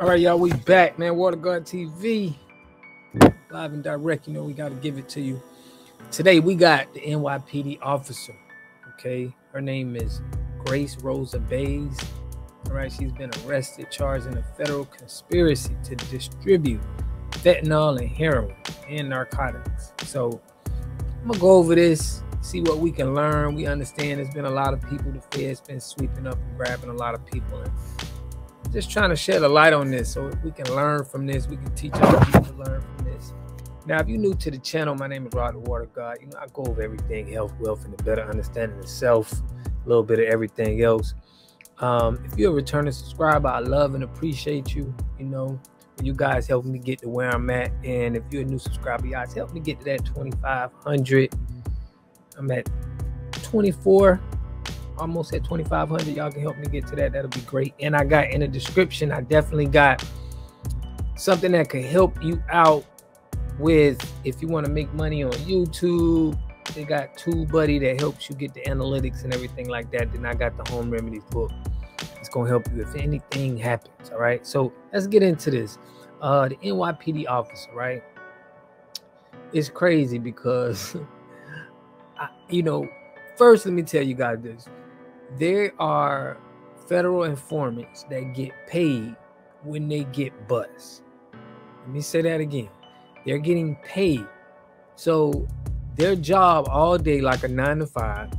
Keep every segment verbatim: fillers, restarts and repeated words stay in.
All right, y'all, we back, man. Waterguard T V, live and direct. You know we got to give it to you. Today we got the N Y P D officer. Okay, her name is Grace Rosa Baez. All right, she's been arrested, charged in a federal conspiracy to distribute fentanyl and heroin and narcotics. So I'm gonna go over this, see what we can learn. We understand there's been a lot of people, the Fed's been sweeping up and grabbing a lot of people, and just trying to shed a light on this so we can learn from this. We can teach other people to learn from this. Now, if you're new to the channel, my name is Rod Water God. You know, I go over everything, health, wealth, and a better understanding of self, a little bit of everything else. Um, if you're a returning subscriber, I love and appreciate you. You know, you guys help me get to where I'm at. And if you're a new subscriber, you guys help me get to that twenty-five hundred. I'm at twenty-four, almost at twenty-five hundred. Y'all can help me get to that. That'll be great. And I got in the description, I definitely got something that could help you out with if you want to make money on YouTube. They got TubeBuddy that helps you get the analytics and everything like that. Then I got the Home Remedies book. It's going to help you if anything happens. All right. So let's get into this. Uh, the N Y P D officer, right? It's crazy because, I, you know, first, let me tell you guys this. There are federal informants that get paid when they get bust. Let me say that again. They're getting paid. So their job all day, like a nine to five,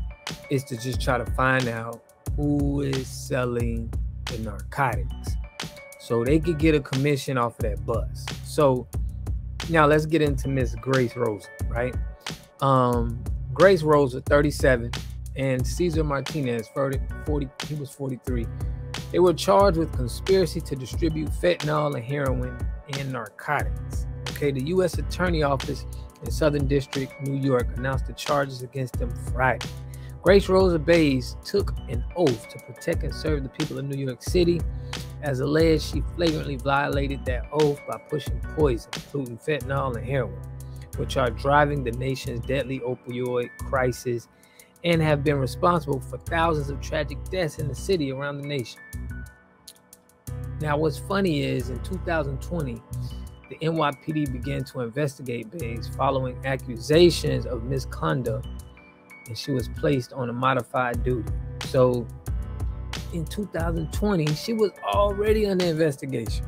is to just try to find out who is selling the narcotics, so they could get a commission off of that bus. So now let's get into Miss Grace Rosa, right? Um, Grace Rosa, thirty-seven, and Cesar Martinez, forty, he was forty-three. They were charged with conspiracy to distribute fentanyl and heroin and narcotics. Okay, the U S Attorney Office in Southern District, New York, announced the charges against them Friday. Grace Rosa Baez took an oath to protect and serve the people of New York City. As alleged, she flagrantly violated that oath by pushing poison, including fentanyl and heroin, which are driving the nation's deadly opioid crisis and have been responsible for thousands of tragic deaths in the city around the nation. Now, what's funny is in two thousand twenty, the N Y P D began to investigate Baez following accusations of misconduct, and she was placed on a modified duty. So in two thousand twenty, she was already under investigation.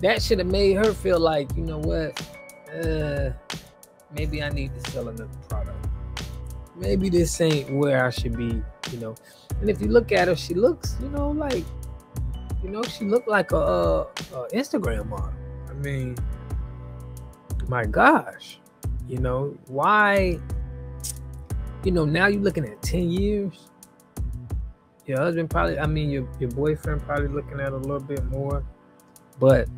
That should have made her feel like, you know what, uh, maybe I need to sell another product. Maybe this ain't where I should be, you know. And if you look at her, she looks, you know, like, you know, she looked like a, a, a Instagram model. I mean, my gosh, you know, why... You know, now you're looking at ten years. Your husband probably, I mean, your, your boyfriend probably looking at a little bit more. But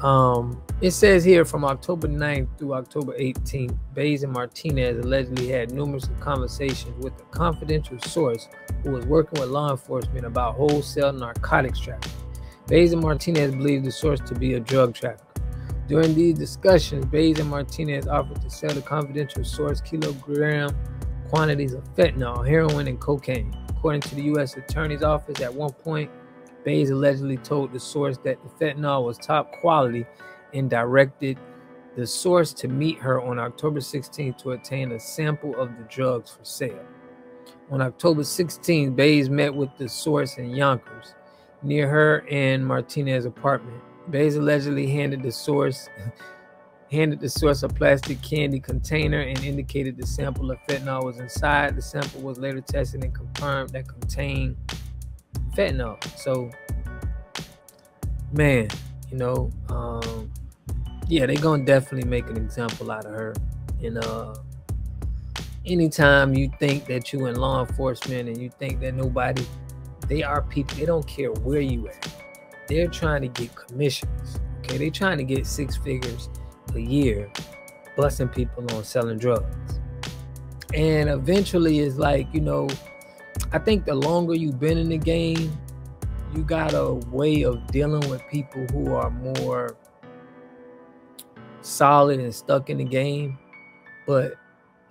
um, it says here from October ninth through October eighteenth, Baez and Martinez allegedly had numerous conversations with a confidential source who was working with law enforcement about wholesale narcotics trafficking. Baez and Martinez believed the source to be a drug trafficker. During these discussions, Baez and Martinez offered to sell the confidential source kilogram quantities of fentanyl, heroin, and cocaine. According to the U S Attorney's Office, at one point, Baez allegedly told the source that the fentanyl was top quality and directed the source to meet her on October sixteenth to obtain a sample of the drugs for sale. On October sixteenth, Baez met with the source in Yonkers, near her and Martinez's apartment. Baez allegedly handed the source handed the source a plastic candy container and indicated the sample of fentanyl was inside. The sample was later tested and confirmed that contained fentanyl. So, man, you know, um, yeah, they're going to definitely make an example out of her. And uh, anytime you think that you in law enforcement and you think that nobody, they are people, they don't care where you at. They're trying to get commissions, okay? They're trying to get six figures a year, busting people on selling drugs. And eventually it's like, you know, I think the longer you've been in the game, you got a way of dealing with people who are more solid and stuck in the game. But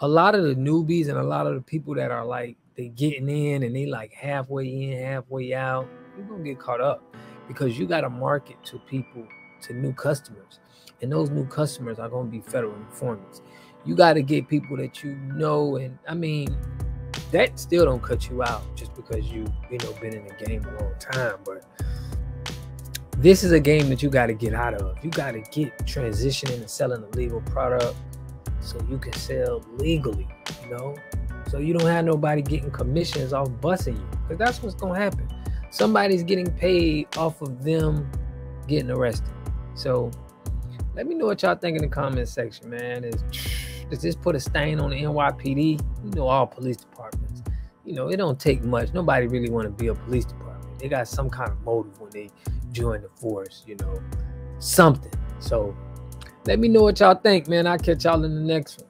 a lot of the newbies and a lot of the people that are like, they getting in and they like halfway in, halfway out, you're gonna get caught up. because you got to market to people, to new customers. And those new customers are going to be federal informants. You got to get people that you know. And I mean, that still don't cut you out just because you, you know, been in the game a long time. But this is a game that you got to get out of. You got to get transitioning and selling a legal product so you can sell legally, you know? So you don't have nobody getting commissions off busing you, because that's what's going to happen. Somebody's getting paid off of them getting arrested. So let me know what y'all think in the comment section, man. Is, does this put a stain on the N Y P D? You know, all police departments. You know, it don't take much. Nobody really want to be a police department. They got some kind of motive when they join the force, you know, something. So let me know what y'all think, man. I'll catch y'all in the next one.